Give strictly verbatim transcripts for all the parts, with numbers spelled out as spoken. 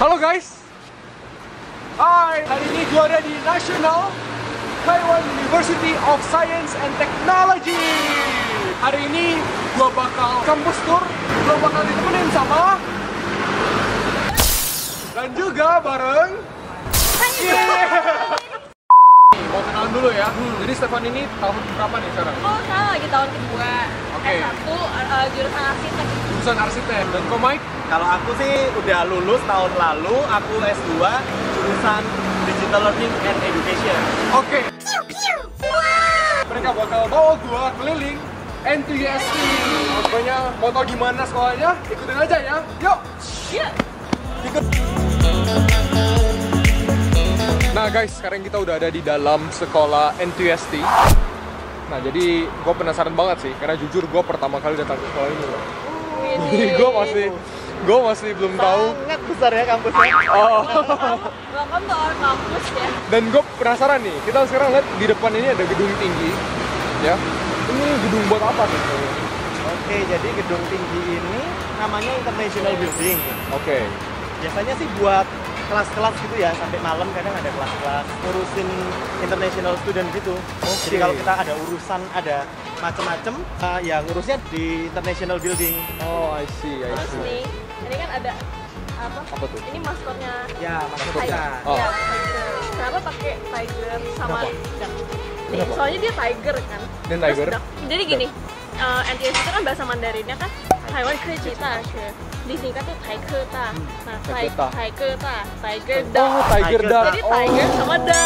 Halo guys, hai, hari ini gue ada di National Taiwan University of Science and Technology. Hari ini gue bakal kampus tour, gue bakal ditemenin sama dan juga bareng. Yeah. Mau kenalan dulu ya. Hmm. Jadi Stefan ini tahun berapa nih sekarang? Oh, sekarang lagi tahun kedua. Oke. Okay. S satu uh, jurusan arsitek. Jurusan arsitek. Dan kau Mike? Kalau aku sih udah lulus tahun lalu, aku S dua jurusan Digital Learning and Education. Oke. Okay. Mereka bakal bawa gua keliling N T S C. Pokoknya mau tau gimana sekolahnya? Ikutin aja ya. Yuk. Yuk. Ikut. Nah guys, sekarang kita udah ada di dalam sekolah N T S T. Nah jadi gue penasaran banget sih, karena jujur gue pertama kali datang ke sekolah ini loh. Jadi gue masih, gue masih belum tahu. Sangat besar ya kampusnya. Oh. Welcome to our campus ya. Dan gue penasaran nih, kita sekarang lihat di depan ini ada gedung tinggi, ya. Ini gedung buat apa sih? Oke, jadi gedung tinggi ini namanya International Building. Oke. Okay. Biasanya sih buat kelas-kelas gitu ya, sampai malam kadang ada kelas-kelas ngurusin international student gitu. Okay. Jadi kalau kita ada urusan, ada macem-macem, uh, ya ngurusnya di International Building. Oh, I see, I see. Terus nih, ini kan ada apa? Apa tuh? Ini maskotnya. Ya, maskotnya. Oh. Ya, tiger. Kenapa pakai tiger sama duck? Soalnya dia tiger kan. Dan tiger. Jadi gini, uh, N T S itu kan bahasa Mandarinnya kan Taiwan Kecita. Disingkat tuh tiger ta, nah tiger ta, tiger da. Oh, tiger da. Jadi tiger sama da.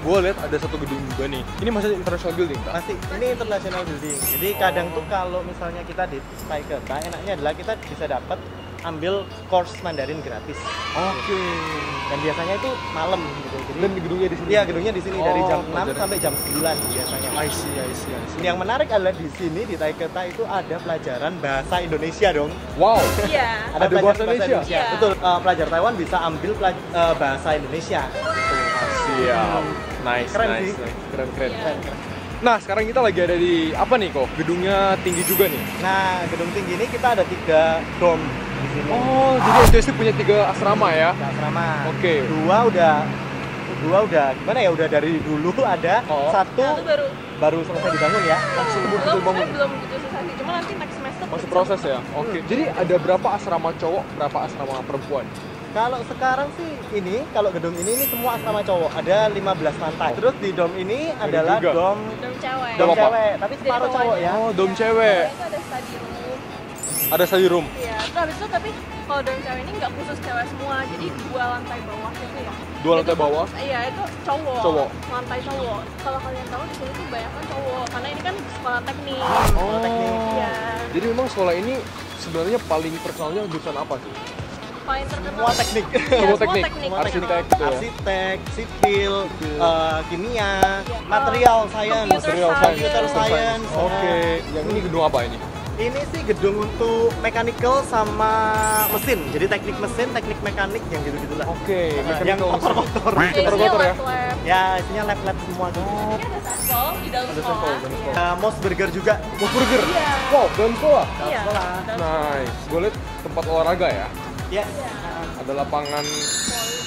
Gue lihat ada satu gedung juga nih. Ini masih International Building tak? Masih. Ini International Building. Jadi kadang tuh kalau misalnya kita di tiger ta, enaknya adalah kita bisa dapat ambil course Mandarin gratis. Oke. Dan biasanya itu malam gitu. Dan gedungnya di sini. Iya, gedungnya di sini dari jam enam sampai jam sembilan biasanya. I see, I see, I see. Yang menarik adalah di sini di Taiketa itu ada pelajaran bahasa Indonesia dong. Wow. Iya. Ada bahasa Indonesia. Betul. Pelajar Taiwan bisa ambil bahasa Indonesia. Siap. Nice, nice. Keren, keren, keren. Nah, sekarang kita lagi ada di apa nih kok? Gedungnya tinggi juga nih. Nah, gedung tinggi ini kita ada tiga dorm. Oh, jadi N T S T punya tiga asrama ya? Tiga asrama. Oke. Dua udah, dua udah gimana ya? Udah dari dulu ada. Satu baru baru selesai dibangun ya? Langsung betul bangun. Belum begitu selesai, cuma nanti next semester. Masih proses ya? Oke. Jadi ada berapa asrama cowok, berapa asrama perempuan? Kalau sekarang sih ini, kalau gedung ini ini semua asrama cowok, ada lima belas lantai. Terus di dom ini adalah dom cewek. Dom cewek, tapi separuh cowok ya? Oh, dom cewek. Itu ada study room. Ada study room. Iya, terus habis itu tapi kalau dorm cewek ini nggak khusus cewek semua, jadi dua lantai bawah gitu ya. Dua itu, lantai bawah? Iya, itu cowok. Cowok. Lantai cowok. Kalau kalian tahu di sini tuh banyak kan cowok, karena ini kan sekolah teknik. Oh. Sekolah teknik. Iya. Jadi memang sekolah ini sebenarnya paling terkenalnya jurusan apa sih? Paling terkenal. Semua teknik. Ya, semua teknik. teknik. Arsitek, gitu ya. Arsitek, sipil, uh, kimia, ya. material uh, science, material science, computer science. Oke. Okay. Uh. Yang ini gedung apa ini? Ini sih gedung untuk mechanical sama mesin. Jadi teknik mesin, teknik mekanik yang gitu-gitulah. Oke, yang kotor-kotor. Kotor-kotor ya. Ya, isinya lab-lab semua tuh. Oh. Ini ada sampel di dalam sekolah. Uh, Mos burger juga. Mos burger. Yeah. Wow, dalam sekolah. Iya. Nice. Gue lihat tempat olahraga ya. Iya. Yeah. Yeah. Ada lapangan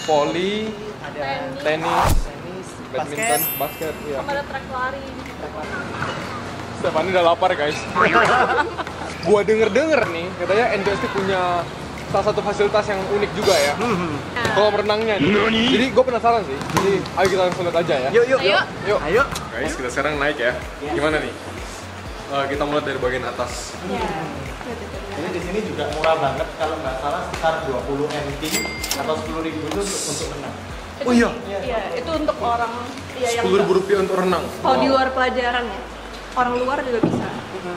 voli, ada tenis, tenis, tenis badminton, basket, basket ya. Sama ada trek lari. Trek lari. Stefan udah lapar guys. Gua denger-denger nih, katanya N T S T punya salah satu fasilitas yang unik juga ya. Kalau renangnya nih. Jadi gua penasaran sih. Jadi ayo kita langsung lihat aja ya. Yuk, yuk, yuk. Yuk. Ayo. Guys, kita sekarang naik ya. Gimana nih? Uh, kita mulai dari bagian atas. Iya. Ini di sini juga murah banget, kalau nggak salah sekitar dua puluh N T atau sepuluh ribu itu untuk renang. Oh iya. Iya, itu untuk orang ya yang sepuluh ribu rupiah untuk renang. Kalau di luar pelajaran ya. Orang luar juga bisa. Kita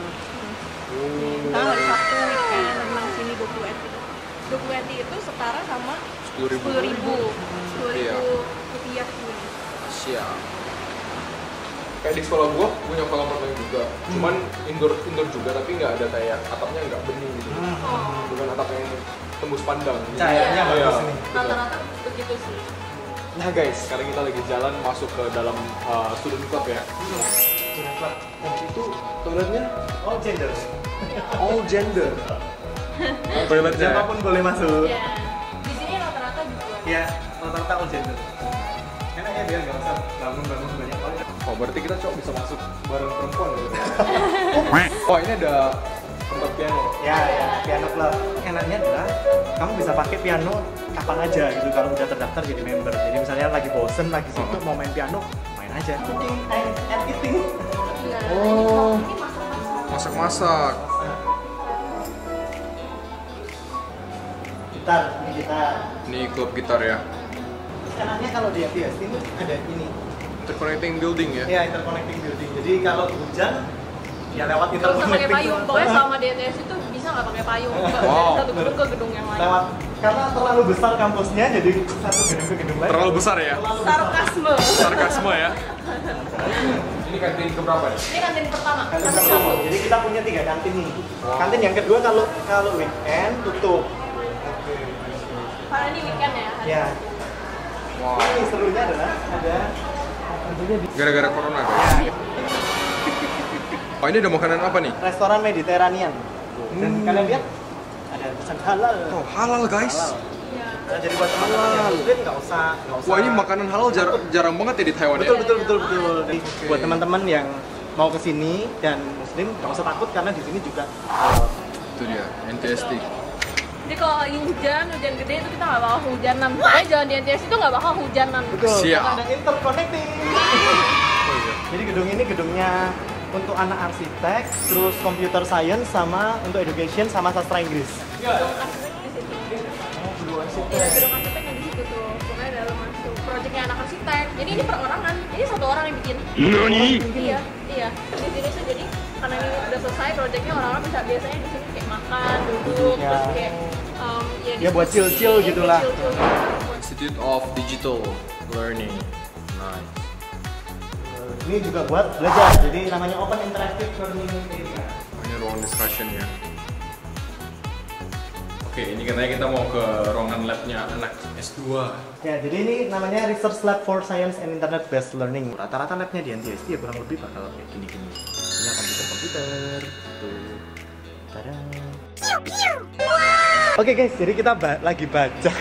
hari Sabtu weekend renang sini dua puluh N T itu setara sama sepuluh ribu rupiah. Siap. Kayak di sekolah gua punya kolam renang juga, cuman indoor indoor juga, tapi nggak ada kayak atapnya nggak bening gitu, bukan atap yang tembus pandang. Cahayanya bagus nih. Rata-rata begitu sih. Nah guys, sekarang kita lagi jalan masuk ke dalam student club ya. Oh, itu toiletnya all gender. All gender. Toiletnya siapapun boleh masuk. Yeah. ya rata-rata ujian itu. Enak ya, dia nggak usah bangun-bangun banyak banget. Oh, berarti kita cowok bisa masuk bareng perempuan gitu. Oh, ini ada tempat piano. Ya, ya, piano club. Enaknya adalah kamu bisa pakai piano kapan aja gitu kalau udah terdaftar jadi member. Jadi misalnya lagi bosen, lagi sibuk mau main piano, main aja. Cooking and eating. Oh, masak-masak. Gitar, ini gitar. Ini klub gitar ya. Enaknya kalau di F D S itu ada ini. Interconnecting building ya? Iya, interconnecting building. Jadi kalau hujan, ya lewat interconnecting building. Pokoknya selama di F D S itu bisa nggak pakai payung. Nggak wow. Dari satu gedung ke gedung yang lain. Lewat. Karena terlalu besar kampusnya, jadi satu gedung ke gedung lain. Terlalu besar ya? Terlalu besar. Sarkasme. Sarkasme ya? Ini kantin keberapa ya? Ini kantin pertama. Kantin pertama. Jadi kita punya tiga kantin nih. Wow. Kantin yang kedua kalau kalau weekend tutup. Okay. Karena ini weekend ya? Hari ya. Wow. Ini serunya adalah ada gara-gara corona kan? Ya. Oh, ini ada makanan apa nih? Restoran Mediterranean. Dan hmm. kalian lihat ada pesan halal. Oh, halal guys. Halal. Ya. Nah, jadi buat teman-teman yang muslim nggak usah, nggak usah. Wah, ini makanan halal jar jarang banget ya di Taiwan. Betul ya? betul betul betul. Dan okay. Buat teman-teman yang mau kesini dan muslim nggak usah takut karena di sini juga. Itu dia N T S T. Jadi kalau lagi hujan, hujan gede itu kita nggak bakal hujanan. Pokoknya jalan di N T S itu nggak bakal hujanan. Betul, siap. Ada interconnecting. Oh, iya. Jadi gedung ini gedungnya untuk anak arsitek, terus computer science, sama untuk education, sama sastra Inggris. Iya, gedung arsitek di situ. Oh, gedung arsitek. Iya, gedung arsiteknya di situ tuh. Pokoknya ada lumayan tuh. Proyeknya anak arsitek. Jadi ini perorangan. Ini satu orang yang bikin. Nani? Iya, iya. Di sini tuh jadi karena ini udah selesai proyeknya, orang-orang bisa biasanya di sini kayak makan, duduk, ya. Terus kayak Um, ya, ya buat chill-chill gitulah. Institute of Digital Learning. Nice. Ini juga buat belajar. Jadi namanya Open Interactive Learning Area. Hanya ruang discussion ya. Oke, ini katanya kita mau ke ruangan labnya anak S dua. Ya, jadi ini namanya Research Lab for Science and Internet-Based Learning. Rata-rata labnya di N T S T ya kurang lebih bakal kayak gini-gini. Ini komputer-komputer. Tuh. Tada. Oke okay guys, jadi kita ba lagi bajak.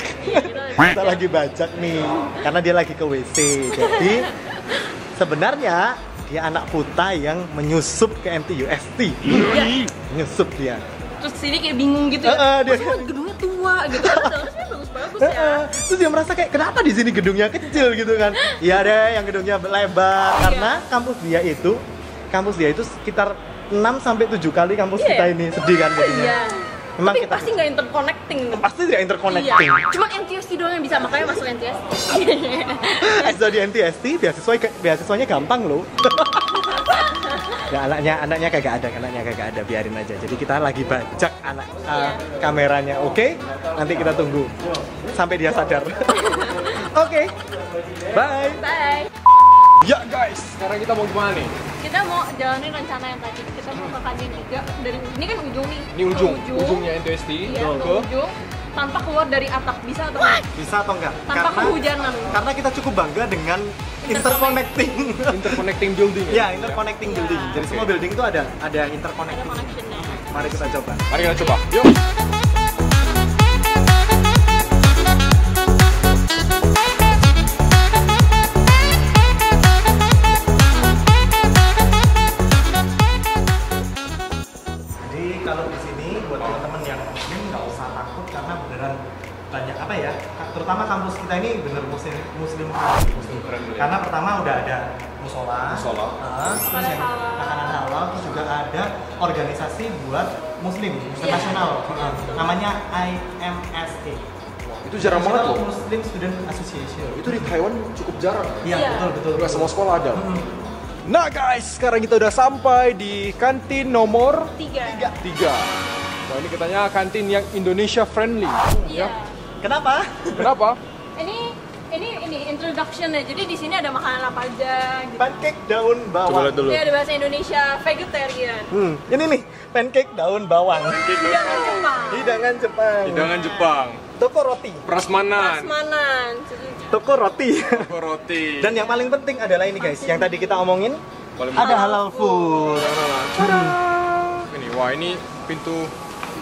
Kita lagi bajak nih, karena dia lagi ke W C. Jadi sebenarnya dia anak puta yang menyusup ke M T U S T. Menyusup dia. Terus sini kayak bingung gitu ya. Uh, uh, dia kan gedungnya tua gitu. Terus dia bagus bagus ya. Uh, uh. Terus dia merasa kayak kenapa di sini gedungnya kecil gitu kan? Iya deh, yang gedungnya lebar. Karena kampus dia itu, kampus dia itu sekitar enam sampai tujuh kali kampus yeah. kita ini. Sedih kan jadinya. Yeah. Memang tapi kita pasti nggak interconnecting. Pasti tidak interconnecting. Iya. Cuma N T S T doang yang bisa, makanya masuk N T S T. Bisa di N T S T, beasiswa beasiswanya gampang loh. Ya anaknya anaknya kagak ada, anaknya kagak ada, biarin aja. Jadi kita lagi bajak anak uh, kameranya, oke? Okay? Nanti kita tunggu sampai dia sadar. Oke, okay. Bye. Bye. Ya guys, sekarang kita mau gimana nih? Kita mau jalanin rencana yang tadi. Kita mau ke kantin tiga dari ini kan ujung nih. Ini ujung, ujung. ujungnya N T S T. Iya, ke ujung. Tanpa keluar dari atap bisa atau enggak? Bisa atau enggak? Tanpa karena, kehujanan. Karena kita cukup bangga dengan interconnecting, interconnecting building. Ya, ya interconnecting ya. building. Jadi okay. semua building itu ada ada interconnecting. Ada connection-nya. Mari kita coba. Mari kita coba. Yuk. Pertama kampus kita ini bener muslim muslim, muslim karena pertama udah ada musola, musola. Nah, terus yang makanan halal, terus juga ada organisasi buat muslim internasional yeah. namanya I M S A. Itu jarang banget loh. Muslim Student Association. Itu di Taiwan cukup jarang. Iya yeah. betul betul. Gak semua sekolah ada. Hmm. Nah guys, sekarang kita udah sampai di kantin nomor tiga. Tiga. tiga. Nah ini katanya kantin yang Indonesia friendly. Iya. Yeah. Ya? Kenapa? Kenapa? ini ini ini introduction ya. Jadi di sini ada makanan apa aja gitu. Pancake daun bawang. Coba ya, ada bahasa Indonesia vegetarian. Hmm, ini nih, pancake daun bawang. Hidangan Jepang. Hidangan Jepang. Hidangan Jepang. Toko roti. Prasmanan. Prasmanan. Toko roti. Toko roti. Dan yang paling penting adalah ini guys, yang tadi kita omongin paling ada halal food. food. Ini wah ini pintu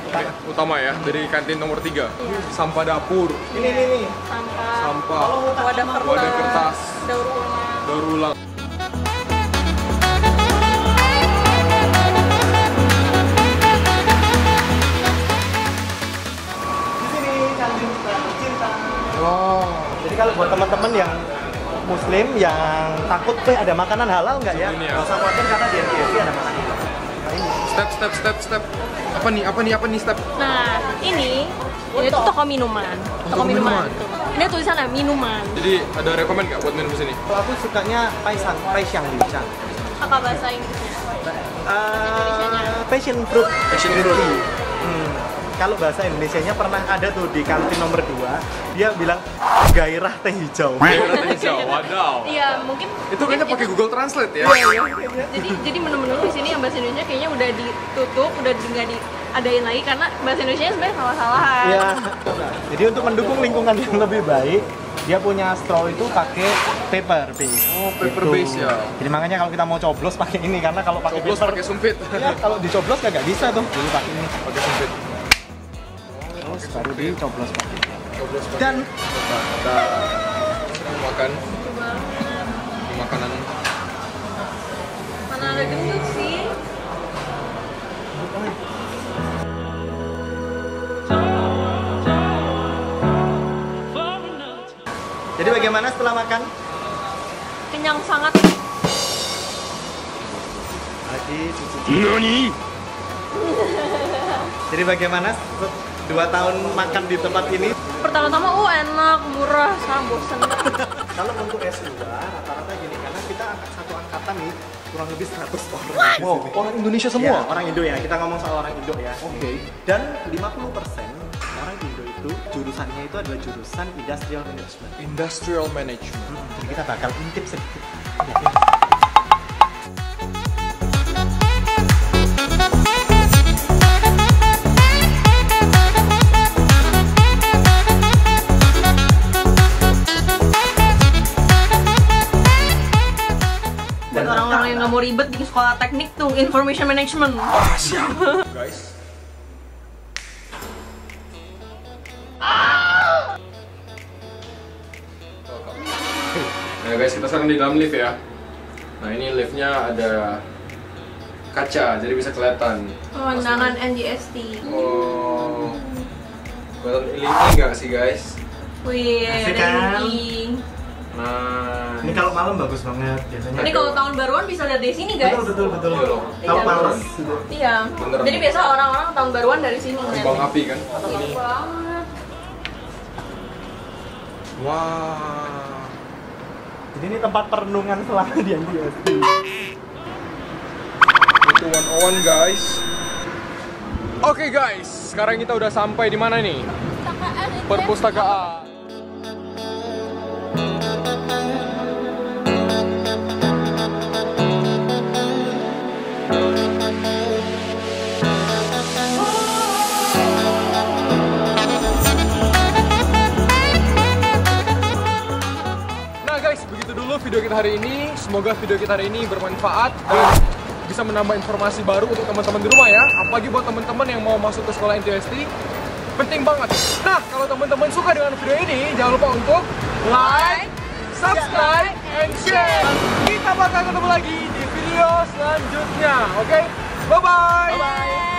utama. Utama ya, dari kantin nomor tiga. Iya. Sampah dapur. Ini ini nih. Sampah. Sampah. Wadah kertas. Wadah kertas. Daur ulang. Daur ulang. Di sini kantin cinta. Oh. Jadi kalau buat teman-teman yang Muslim yang takut tuh ada makanan halal nggak ya? Nggak usah khawatir karena di N T S B ada makanan halal. Step, step, step, step. Apa nih? Apa nih? Apa nih step? Nah, ini ini tuh toko minuman. Toko, toko minuman. minuman. Ini tulisannya minuman. Jadi ada rekomend nggak buat minum di sini? Kalau aku sukanya paisan, paisang, paisang. Apa bahasa Inggrisnya? Uh, passion fruit. Passion fruit. Hmm. Kalau bahasa Indonesianya pernah ada tuh di kantin nomor dua, dia bilang gairah teh hijau. Gairah teh hijau, wadaw. Iya, mungkin itu kayaknya pakai Google Translate ya. Iya, iya. Jadi jadi menu-menu di sini yang bahasa Indonesia kayaknya udah ditutup, udah enggak diadain lagi karena bahasa Indonesianya sebenarnya salah-salahan. Iya. Jadi untuk mendukung lingkungan yang lebih baik, dia punya straw itu pakai paper base. Oh, paper gitu. Base ya. Jadi makanya kalau kita mau coblos pakai ini karena kalau pakai coblos pakai sumpit. Ya, kalau dicoblos kagak bisa tuh. Jadi pakai ini, pakai sumpit. Baru dicoblos pakai. Coblos pakai. Dan kita makan. Makanan. Mana ada gendut sih? Jadi bagaimana setelah makan? Kenyang sangat. Tadi cuci. Jadi bagaimana? Dua tahun makan di tempat ini. Pertama-tama, oh enak, murah, sekarang bosen. Kalau untuk S dua, rata-rata gini, karena kita satu angkatan nih, kurang lebih seratus orang. Wow, orang Indonesia semua? Ya, orang Indo ya, kita ngomong soal orang Indo ya. Oke. Okay. Dan lima puluh persen orang Indo itu, jurusannya itu adalah jurusan Industrial Management. Industrial Management. Hmm, jadi kita bakal intip sedikit. Ya. Mau ribet di sekolah teknik tuh information management. Ah, siap. Guys. Ah. Nah guys, kita sekarang di dalam lift ya. Nah ini liftnya ada kaca, jadi bisa kelihatan. Oh, nangan N G S T. Oh. Kelihatan ilingi nggak sih guys? Wih, ilingi. Nah, ini kalau malam bagus banget biasanya. Ini kalau tahun baruan bisa lihat dari sini guys. Betul betul betul. Kalau malam. Iya. Jadi biasa orang-orang tahun baruan dari sini. Kembang api kan? Ini. Wah. Jadi ini tempat perenungan selama di N G S T. Itu one on guys. Oke okay, guys, sekarang kita udah sampai di mana nih? Perpustakaan. Video kita hari ini, semoga video kita hari ini bermanfaat dan bisa menambah informasi baru untuk teman-teman di rumah ya. Apalagi buat teman-teman yang mau masuk ke sekolah N T S B, penting banget. Nah, kalau teman-teman suka dengan video ini, jangan lupa untuk like, subscribe, and share. Kita bakal ketemu lagi di video selanjutnya. Oke, okay? Bye-bye.